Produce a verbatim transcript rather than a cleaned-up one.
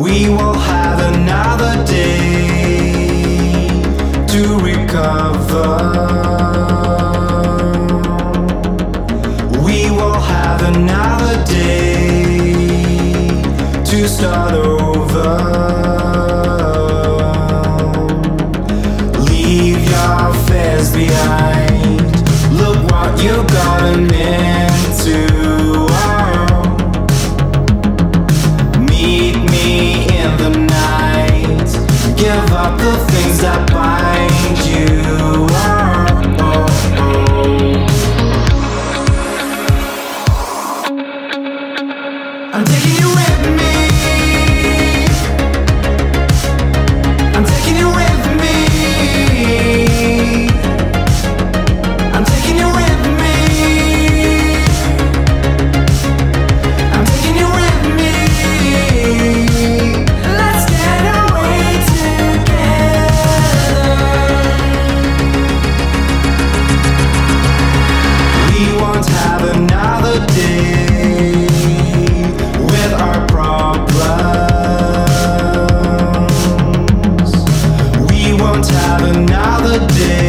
we will have another day to recover. We will have another day to start over. Leave your fears behind. Look what you've gotten into. Give up the things that bind you. Oh, oh, oh. I'm taking you with me. I'm taking you with me. I'm taking you with me. I'm taking you with me. Let's get away. Another day.